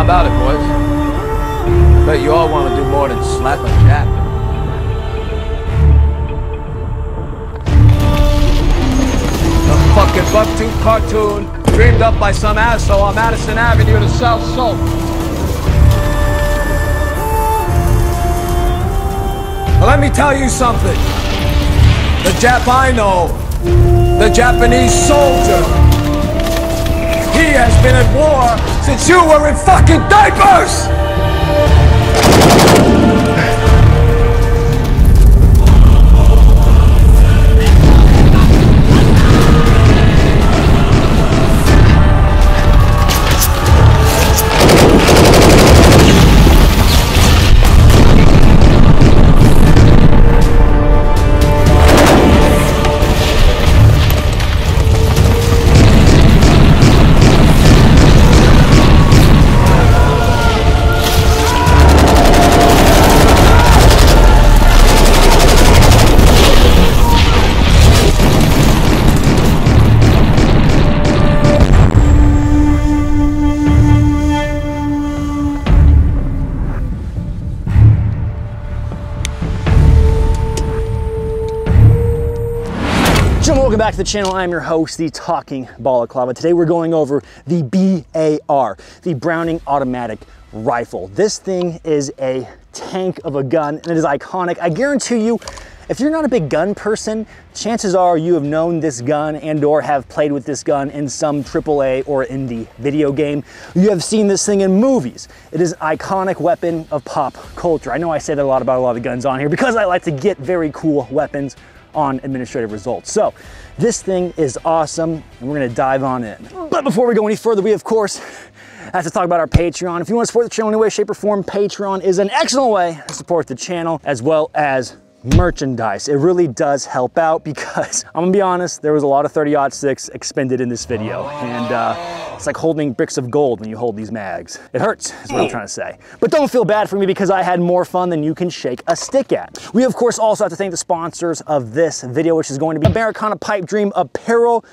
How about it, boys? Bet you all want to do more than slap a chap. Fucking buck-tooth cartoon dreamed up by some asshole on Madison Avenue to South Soul. But let me tell you something. The Jap I know, the Japanese soldier, he has been at war since you were in fucking diapers! Back to the channel. I'm your host, the Talking Balaclava. Today we're going over the BAR, the Browning Automatic Rifle. This thing is a tank of a gun and it is iconic. I guarantee you, if you're not a big gun person, chances are you have known this gun and or have played with this gun in some AAA or indie video game. You have seen this thing in movies. It is an iconic weapon of pop culture. I know I say that a lot about a lot of guns on here because I like to get very cool weapons on administrative results. So this thing is awesome and we're gonna dive on in. But before we go any further, we of course have to talk about our Patreon. If you want to support the channel in any way, shape or form, Patreon is an excellent way to support the channel as well as merchandise. It really does help out because I'm gonna be honest, there was a lot of 30-06 expended in this video and it's like holding bricks of gold when you hold these mags. It hurts, is what I'm trying to say. But don't feel bad for me because I had more fun than you can shake a stick at. We of course also have to thank the sponsors of this video, which is going to be Americana Pipe Dream Apparel.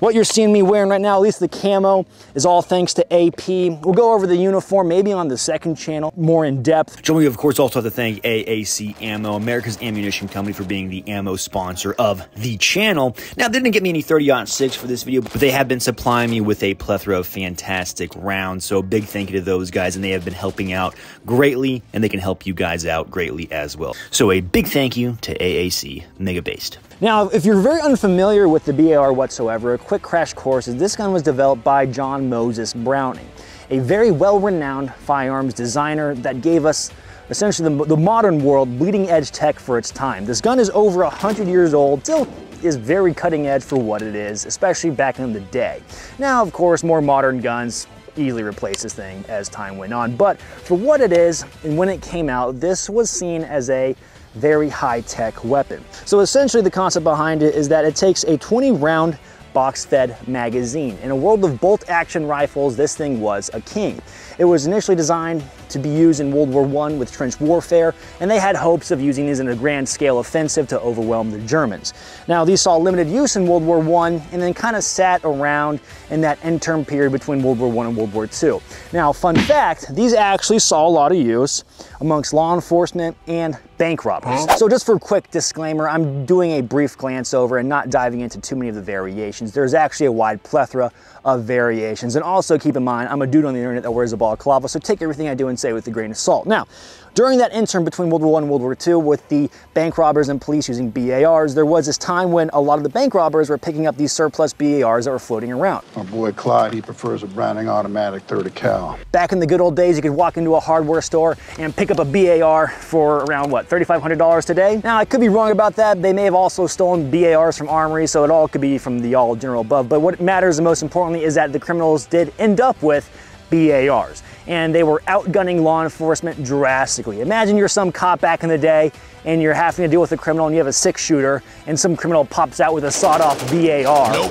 What you're seeing me wearing right now, at least the camo, is all thanks to AP. We'll go over the uniform maybe on the second channel more in depth. We of course also have to thank AAC Ammo, America's ammunition company, for being the ammo sponsor of the channel. Now they didn't get me any 30-06 for this video, but they have been supplying me with a plethora of fantastic rounds. So big thank you to those guys, and they have been helping out greatly, and they can help you guys out greatly as well. So a big thank you to AAC Mega Based. Now, if you're very unfamiliar with the BAR whatsoever, a quick crash course is this gun was developed by John Moses Browning, a very well-renowned firearms designer that gave us essentially the modern world bleeding edge tech for its time. This gun is over 100 years old, still is very cutting edge for what it is, especially back in the day. Now, of course, more modern guns easily replace this thing as time went on, but for what it is and when it came out, this was seen as a very high-tech weapon. So essentially the concept behind it is that it takes a 20-round box-fed magazine. In a world of bolt-action rifles, this thing was a king. It was initially designed to be used in World War I with trench warfare, and they had hopes of using these in a grand-scale offensive to overwhelm the Germans. Now, these saw limited use in World War I, and then kind of sat around in that interim period between World War I and World War II. Now, fun fact, these actually saw a lot of use amongst law enforcement and bank robbers. So just for a quick disclaimer, I'm doing a brief glance over and not diving into too many of the variations. There's actually a wide plethora of variations. And also keep in mind, I'm a dude on the internet that wears a balaclava, so take everything I do and say with a grain of salt. Now, during that interim between World War I and World War II with the bank robbers and police using BARs, there was this time when a lot of the bank robbers were picking up these surplus BARs that were floating around. My boy Clyde, he prefers a Browning Automatic 30 cal. Back in the good old days, you could walk into a hardware store and pick up a BAR for around, what, $3,500 today? Now, I could be wrong about that. They may have also stolen BARs from armories, so it all could be from the all general above. But what matters most importantly is that the criminals did end up with BARs, and they were outgunning law enforcement drastically. Imagine you're some cop back in the day and you're having to deal with a criminal and you have a 6-shooter and some criminal pops out with a sawed-off BAR. Nope.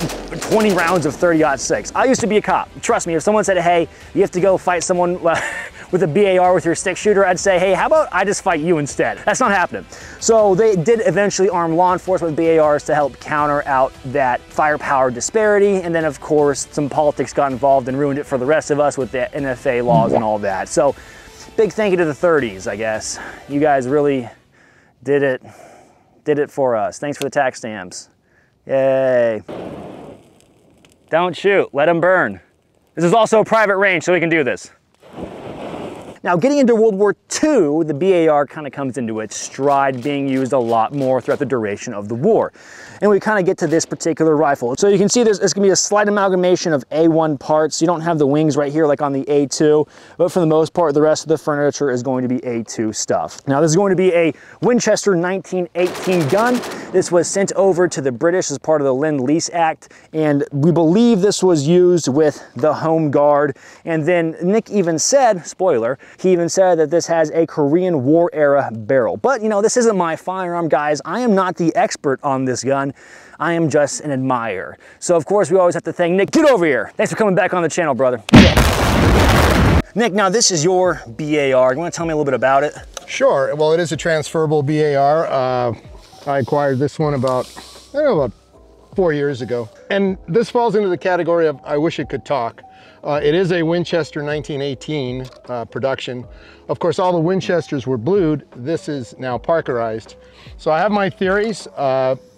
20 rounds of 30-06. I used to be a cop. Trust me, if someone said, hey, you have to go fight someone with a BAR with your stick shooter, I'd say, hey, how about I just fight you instead? That's not happening. So they did eventually arm law enforcement with BARs to help counter out that firepower disparity. And then of course, some politics got involved and ruined it for the rest of us with the NFA laws and all that. So big thank you to the 30s, I guess. You guys really did it for us. Thanks for the tax stamps. Yay. Don't shoot, let them burn. This is also a private range, so we can do this. Now, getting into World War II, the BAR kind of comes into its stride, being used a lot more throughout the duration of the war. And we kind of get to this particular rifle. So you can see there's gonna be a slight amalgamation of A1 parts. You don't have the wings right here like on the A2, but for the most part, the rest of the furniture is going to be A2 stuff. Now, this is going to be a Winchester 1918 gun. This was sent over to the British as part of the Lend-Lease Act, and we believe this was used with the Home Guard. And then Nick even said, spoiler, he even said that this has a Korean War era barrel. But you know, this isn't my firearm, guys. I am not the expert on this gun. I am just an admirer. So of course we always have to thank Nick. Get over here. Thanks for coming back on the channel, brother. Yeah. Nick, now this is your BAR. You wanna tell me a little bit about it? Sure, well it is a transferable BAR. I acquired this one about, I don't know, about 4 years ago. And this falls into the category of I wish it could talk. It is a Winchester 1918 production. Of course, all the Winchesters were blued. This is now Parkerized. So I have my theories.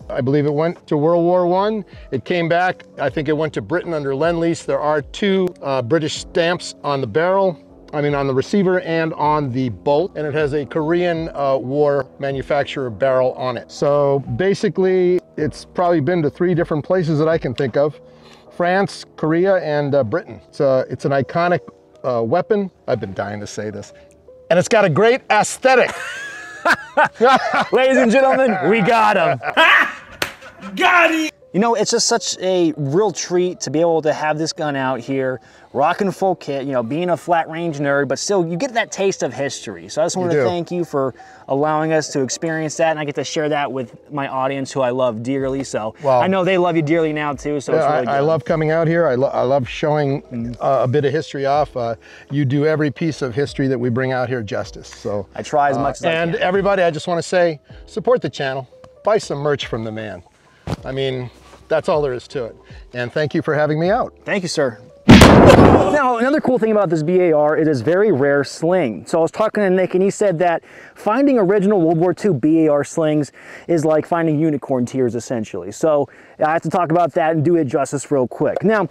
I believe it went to World War I. It came back. I think it went to Britain under Lend-Lease. There are two British stamps on the barrel. I mean, on the receiver and on the bolt, and it has a Korean War manufacturer barrel on it. So basically, it's probably been to three different places that I can think of: France, Korea, and Britain. It's an iconic weapon. I've been dying to say this. And it's got a great aesthetic. Ladies and gentlemen, we got him. Got him. You know, it's just such a real treat to be able to have this gun out here, rocking full kit, you know, being a flat range nerd, but still you get that taste of history. So I just want to thank you for allowing us to experience that, and I get to share that with my audience who I love dearly. So well, I know they love you dearly now too, so yeah, it's really good. I love coming out here. I love showing a bit of history off. You do every piece of history that we bring out here justice. So I try as much as I can. And everybody, I just want to say, support the channel, buy some merch from the man. I mean, that's all there is to it. And thank you for having me out. Thank you, sir. Now, another cool thing about this BAR, it is very rare sling. So I was talking to Nick and he said that finding original World War II BAR slings is like finding unicorn tears, essentially. So I have to talk about that and do it justice real quick. Now,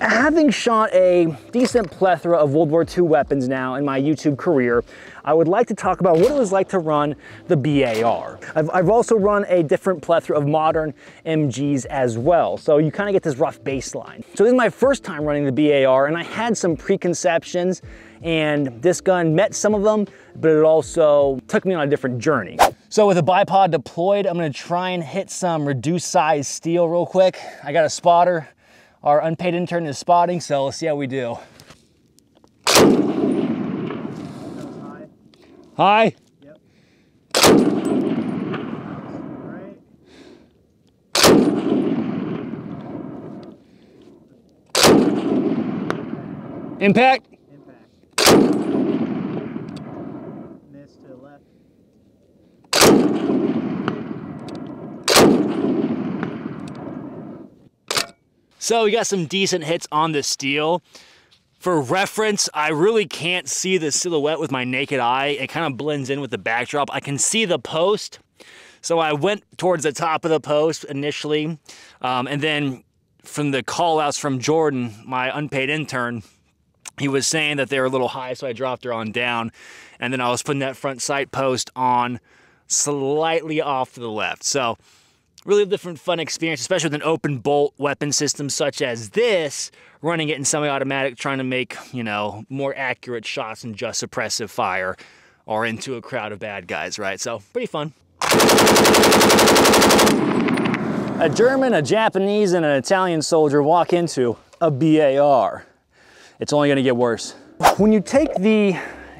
having shot a decent plethora of World War II weapons now in my YouTube career, I would like to talk about what it was like to run the BAR. I've also run a different plethora of modern MGs as well, so you kind of get this rough baseline. So this is my first time running the BAR, and I had some preconceptions, and this gun met some of them, but it also took me on a different journey. So with a bipod deployed, I'm gonna try and hit some reduced size steel real quick. I got a spotter. Our unpaid intern is spotting, so let's see how we do. Hi. Yep. Right. Impact. Miss to the left. So we got some decent hits on the steel. For reference, I really can't see the silhouette with my naked eye. It kind of blends in with the backdrop. I can see the post. So I went towards the top of the post initially. And then from the call outs from Jordan, my unpaid intern, he was saying that they were a little high, so I dropped her on down. And then I was putting that front sight post on slightly off to the left. So really different fun experience, especially with an open bolt weapon system such as this, running it in semi-automatic, trying to make, you know, more accurate shots and just suppressive fire or into a crowd of bad guys, right? So pretty fun. A German, a Japanese, and an Italian soldier walk into a BAR. It's only gonna get worse. When you take the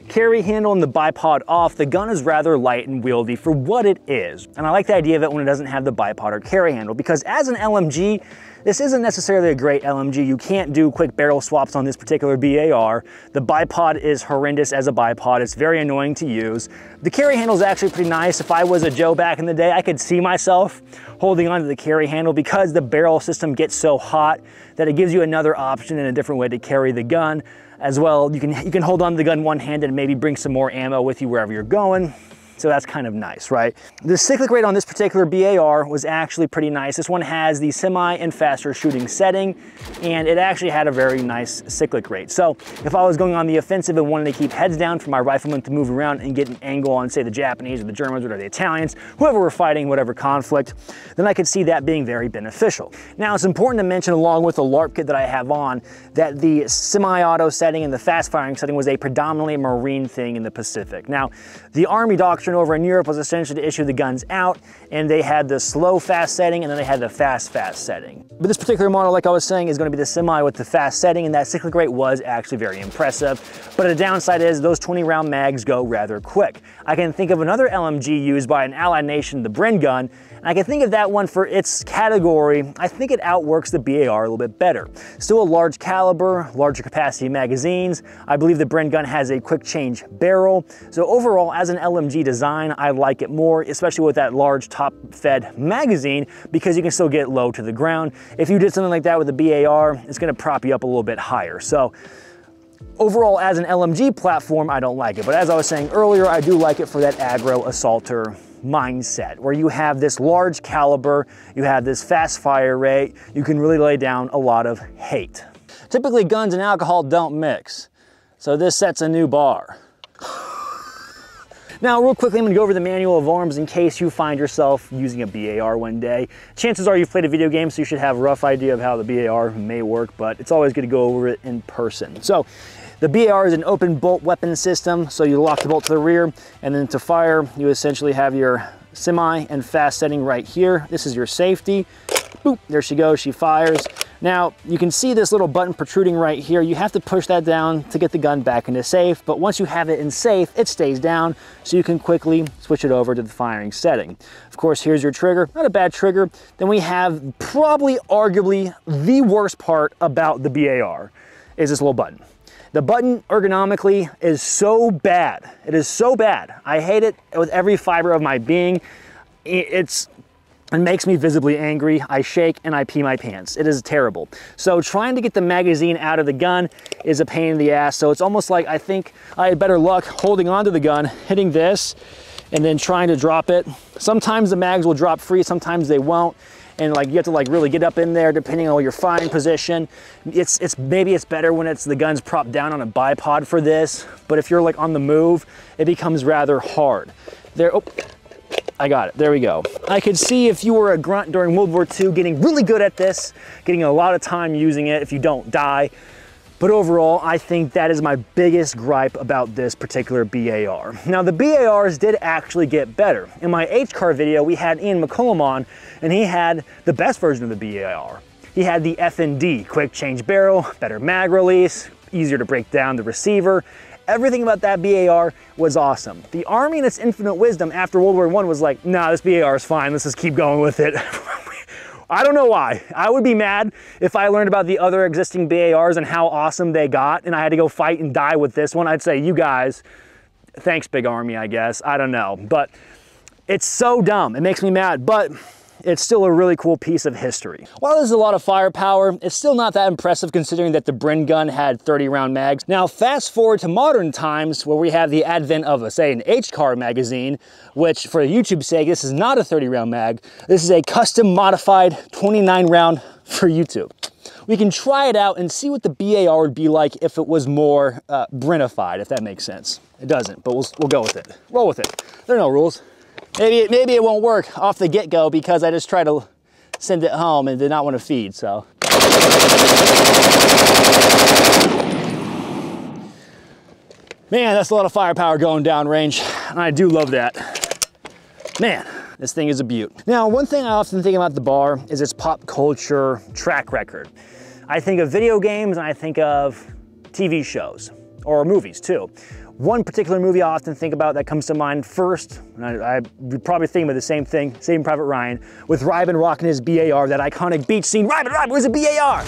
carry handle and the bipod off, the gun is rather light and wieldy for what it is. And I like the idea of it when it doesn't have the bipod or carry handle, because as an LMG, This isn't necessarily a great LMG. You can't do quick barrel swaps on this particular BAR. The bipod is horrendous as a bipod. It's very annoying to use. The carry handle is actually pretty nice. If I was a Joe back in the day, I could see myself holding onto the carry handle because the barrel system gets so hot that it gives you another option and a different way to carry the gun. As well, you can hold on to the gun one-handed and maybe bring some more ammo with you wherever you're going. So that's kind of nice, right? The cyclic rate on this particular BAR was actually pretty nice. This one has the semi and faster shooting setting, and it actually had a very nice cyclic rate. So if I was going on the offensive and wanted to keep heads down for my riflemen to move around and get an angle on, say, the Japanese or the Germans or the Italians, whoever we're fighting, whatever conflict, then I could see that being very beneficial. Now, it's important to mention, along with the LARP kit that I have on, that the semi-auto setting and the fast-firing setting was a predominantly Marine thing in the Pacific. Now, the Army doctrine over in Europe was essentially to issue the guns out, and they had the slow fast setting and then they had the fast setting. But this particular model, like I was saying, is going to be the semi with the fast setting, and that cyclic rate was actually very impressive. But the downside is those 20-round mags go rather quick. I can think of another LMG used by an allied nation, the Bren gun, and I can think of that one for its category. I think it outworks the BAR a little bit better. Still a large caliber, larger capacity magazines. I believe the Bren gun has a quick change barrel. So overall, as an LMG design, I like it more, especially with that large top-fed magazine, because you can still get low to the ground. If you did something like that with a BAR, it's going to prop you up a little bit higher. So overall, as an LMG platform, I don't like it. But as I was saying earlier, I do like it for that aggro assaulter mindset, where you have this large caliber, you have this fast fire rate, you can really lay down a lot of hate. Typically, guns and alcohol don't mix, so this sets a new bar. Now, real quickly, I'm gonna go over the manual of arms in case you find yourself using a BAR one day. Chances are you've played a video game, so you should have a rough idea of how the BAR may work, but it's always good to go over it in person. So, the BAR is an open bolt weapon system, so you lock the bolt to the rear, and then to fire, you essentially have your semi and fast setting right here. This is your safety. Boop, there she goes, she fires. Now, you can see this little button protruding right here. You have to push that down to get the gun back into safe, but once you have it in safe, it stays down, so you can quickly switch it over to the firing setting. Of course, here's your trigger, not a bad trigger. Then we have probably, arguably, the worst part about the BAR is this little button. The button ergonomically is so bad. It is so bad. I hate it with every fiber of my being. It makes me visibly angry. I shake and I pee my pants. It is terrible. So trying to get the magazine out of the gun is a pain in the ass. So it's almost like I think I had better luck holding onto the gun, hitting this, and then trying to drop it. Sometimes the mags will drop free, sometimes they won't. And like you have to like really get up in there depending on your firing position. It's maybe it's better when it's the gun's propped down on a bipod for this, but if you're like on the move, it becomes rather hard. There, oh, I got it, there we go. I could see if you were a grunt during World War II getting really good at this, getting a lot of time using it if you don't die. But overall, I think that is my biggest gripe about this particular BAR. Now, the BARs did actually get better. In my H-Car video, we had Ian McCollum on, and he had the best version of the BAR. He had the F&D, quick change barrel, better mag release, easier to break down the receiver. Everything about that BAR was awesome. The Army in its infinite wisdom after World War I was like, nah, this BAR is fine, let's just keep going with it. I don't know why. I would be mad if I learned about the other existing BARs and how awesome they got, and I had to go fight and die with this one. I'd say, you guys, thanks, Big Army, I guess. I don't know, but it's so dumb. It makes me mad, but it's still a really cool piece of history. While there's a lot of firepower, it's still not that impressive considering that the Bren gun had 30-round mags. Now, fast forward to modern times where we have the advent of, say, an H-Car magazine, which for YouTube's sake, this is not a 30-round mag. This is a custom modified 29-round for YouTube. We can try it out and see what the BAR would be like if it was more Brenified, if that makes sense. It doesn't, but we'll go with it. Roll with it. There are no rules. Maybe it won't work off the get-go because I just tried to send it home and did not want to feed, so. Man, that's a lot of firepower going downrange, and I do love that. Man, this thing is a beaut. Now, one thing I often think about the BAR is its pop culture track record. I think of video games and I think of TV shows, or movies too. One particular movie I often think about that comes to mind first, and I probably think about the same thing, Saving Private Ryan, with Ryben rocking his BAR, that iconic beach scene. Ryben, where's the BAR?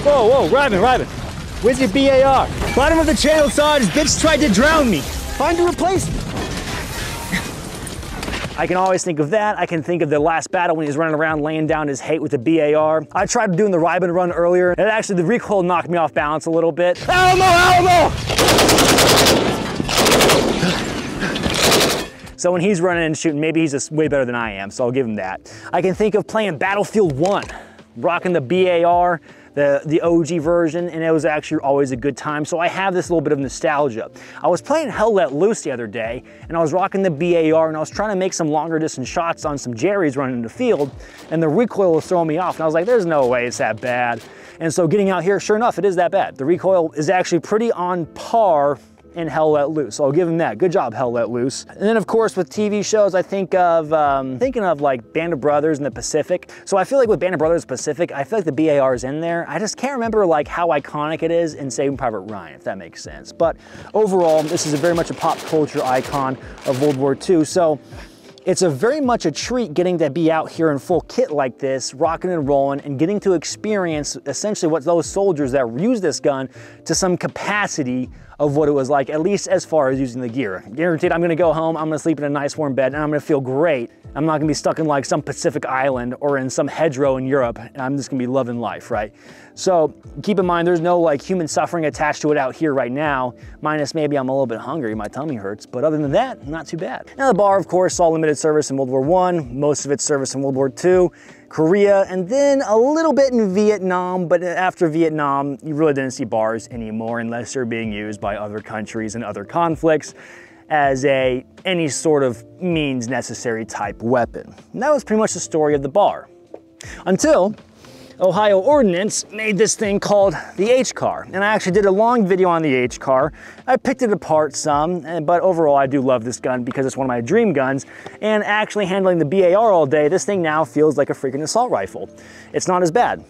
Whoa, Ryben, where's your BAR? Bottom of the channel, Sarge, bitch tried to drown me. Find a replacement. I can always think of that. I can think of the last battle when he's running around laying down his hate with the BAR. I tried doing the Ryben run earlier, and actually the recoil knocked me off balance a little bit. Alamo! So when he's running and shooting, maybe he's just way better than I am, so I'll give him that. I can think of playing Battlefield 1, rocking the BAR, the OG version, and it was actually always a good time. So I have this little bit of nostalgia. I was playing Hell Let Loose the other day, and I was rocking the BAR, and I was trying to make some longer distance shots on some Jerry's running in the field, and the recoil was throwing me off, and I was like, there's no way it's that bad. And so getting out here, sure enough, it is that bad. The recoil is actually pretty on par in Hell Let Loose, so I'll give him that. Good job, Hell Let Loose. And then of course with TV shows, I think of, thinking of like Band of Brothers and The Pacific. So I feel like with Band of Brothers Pacific, I feel like the BAR is in there. I just can't remember like how iconic it is in Saving Private Ryan, if that makes sense. But overall, this is very much a pop culture icon of World War II. So it's a very much a treat getting to be out here in full kit like this, rocking and rolling, and getting to experience essentially what those soldiers that use this gun to some capacity of what it was like, at least as far as using the gear. Guaranteed, I'm gonna go home, I'm gonna sleep in a nice warm bed, and I'm gonna feel great. I'm not gonna be stuck in like some Pacific island or in some hedgerow in Europe, and I'm just gonna be loving life, right? So keep in mind, there's no like human suffering attached to it out here right now, minus maybe I'm a little bit hungry, my tummy hurts, but other than that, not too bad. Now the bar, of course, saw limited service in World War I, most of its service in World War II, Korea, and then a little bit in Vietnam, but after Vietnam, you really didn't see bars anymore unless they're being used by other countries and other conflicts as any sort of means necessary type weapon. And that was pretty much the story of the bar. Until Ohio Ordnance made this thing called the H-Car. And I actually did a long video on the H-Car. I picked it apart some, but overall I do love this gun because it's one of my dream guns. And actually handling the BAR all day, this thing now feels like a freaking assault rifle. It's not as bad.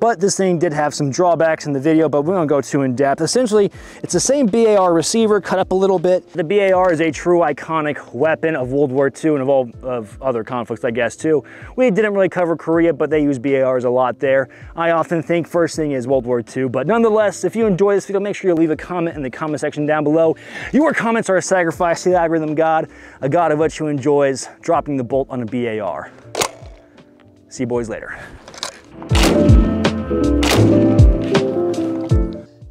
But this thing did have some drawbacks in the video, but we won't go too in depth. Essentially, it's the same BAR receiver, cut up a little bit. The BAR is a true iconic weapon of World War II and of all of other conflicts, I guess, too. We didn't really cover Korea, but they use BARs a lot there. I often think first thing is World War II, but nonetheless, if you enjoy this video, make sure you leave a comment in the comment section down below. Your comments are a sacrifice to the algorithm god, a god of which who enjoys dropping the bolt on a BAR. See you boys later.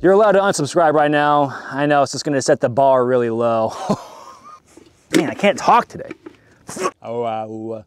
You're allowed to unsubscribe right now. I know, it's just gonna set the bar really low. Man, I can't talk today. Oh, wow.